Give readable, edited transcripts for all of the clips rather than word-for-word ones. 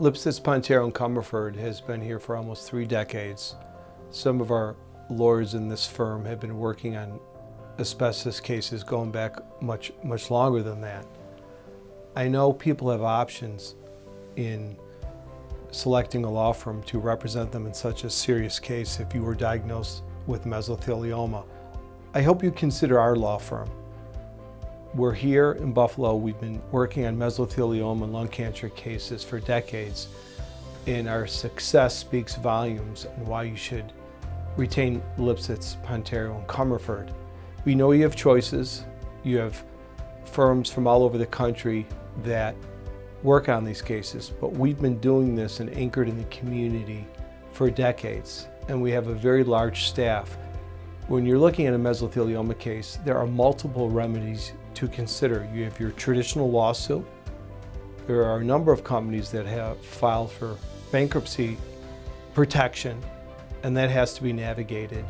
Lipsitz, Ponterio, and Comerford has been here for almost 3 decades. Some of our lawyers in this firm have been working on asbestos cases going back much longer than that. I know people have options in selecting a law firm to represent them in such a serious case if you were diagnosed with mesothelioma. I hope you consider our law firm. We're here in Buffalo. We've been working on mesothelioma and lung cancer cases for decades, and our success speaks volumes on why you should retain Lipsitz, Ponterio, and Comerford. We know you have choices. You have firms from all over the country that work on these cases, but we've been doing this and anchored in the community for decades, and we have a very large staff. When you're looking at a mesothelioma case, there are multiple remedies to consider. You have your traditional lawsuit. There are a number of companies that have filed for bankruptcy protection, and that has to be navigated.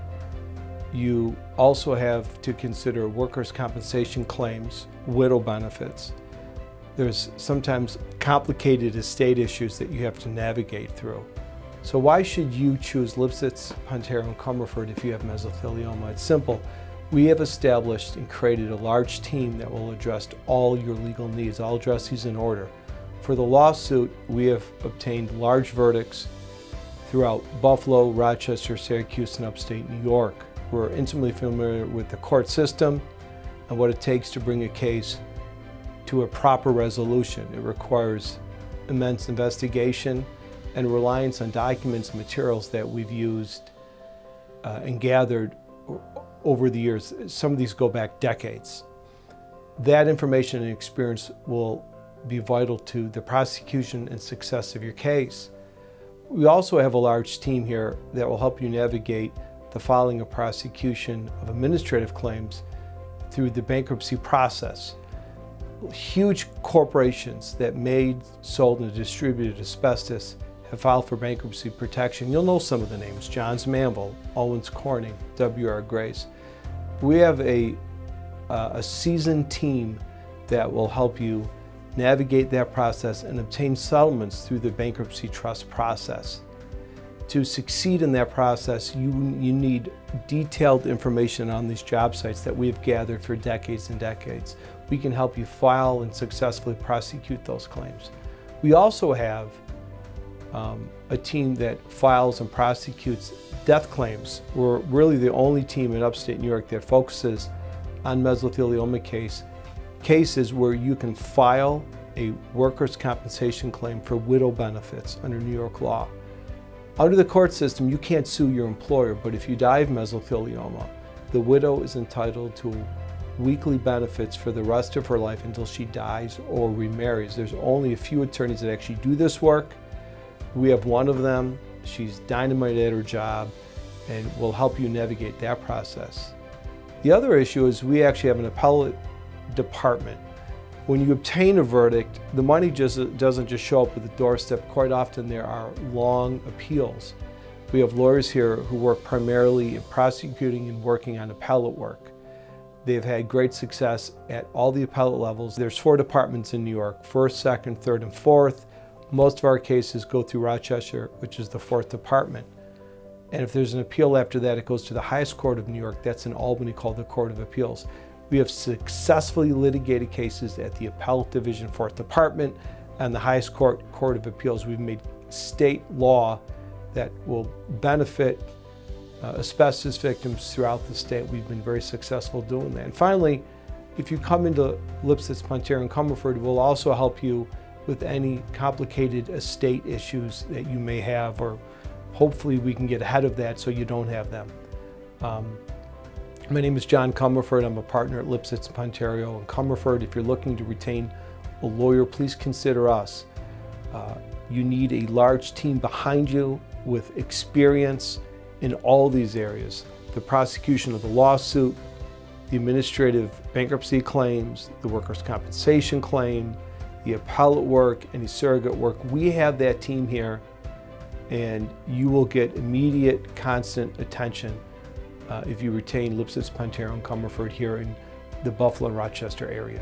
You also have to consider workers' compensation claims, widow benefits. There's sometimes complicated estate issues that you have to navigate through. So why should you choose Lipsitz, Ponterio, and Comerford if you have mesothelioma? It's simple. We have established and created a large team that will address all your legal needs. I'll address these in order. For the lawsuit, we have obtained large verdicts throughout Buffalo, Rochester, Syracuse, and upstate New York. We're intimately familiar with the court system and what it takes to bring a case to a proper resolution. It requires immense investigation and reliance on documents and materials that we've used and gathered over the years. Some of these go back decades. That information and experience will be vital to the prosecution and success of your case. We also have a large team here that will help you navigate the filing of prosecution of administrative claims through the bankruptcy process. Huge corporations that made, sold, and distributed asbestos have filed for bankruptcy protection. You'll know some of the names: Johns Manville, Owens Corning, W.R. Grace. We have a seasoned team that will help you navigate that process and obtain settlements through the bankruptcy trust process. To succeed in that process, you need detailed information on these job sites that we have gathered for decades and decades. We can help you file and successfully prosecute those claims. We also have a team that files and prosecutes death claims. We're really the only team in upstate New York that focuses on mesothelioma cases where you can file a workers' compensation claim for widow benefits under New York law. Under the court system, you can't sue your employer, but if you die of mesothelioma, the widow is entitled to weekly benefits for the rest of her life until she dies or remarries. There's only a few attorneys that actually do this work. We have one of them. She's dynamite at her job and will help you navigate that process. The other issue is we actually have an appellate department. When you obtain a verdict, the money just doesn't just show up at the doorstep. Quite often there are long appeals. We have lawyers here who work primarily in prosecuting and working on appellate work. They've had great success at all the appellate levels. There's 4 departments in New York: 1st, 2nd, 3rd, and 4th. Most of our cases go through Rochester, which is the 4th department. And if there's an appeal after that, it goes to the highest court of New York. That's in Albany, called the Court of Appeals. We have successfully litigated cases at the Appellate Division, 4th Department, and the highest court, Court of Appeals. We've made state law that will benefit asbestos victims throughout the state. We've been very successful doing that. And finally, if you come into Lipsitz, Ponterio, and Comerford, we'll also help you with any complicated estate issues that you may have, or hopefully we can get ahead of that so you don't have them. My name is John Comerford. I'm a partner at Lipsitz, Ponterio, and Comerford. If you're looking to retain a lawyer, please consider us. You need a large team behind you with experience in all these areas: the prosecution of the lawsuit, the administrative bankruptcy claims, the workers' compensation claim, the appellate work, and the surrogate work. We have that team here, and you will get immediate, constant attention if you retain Lipsitz, Ponterio, and Comerford here in the Buffalo, Rochester area.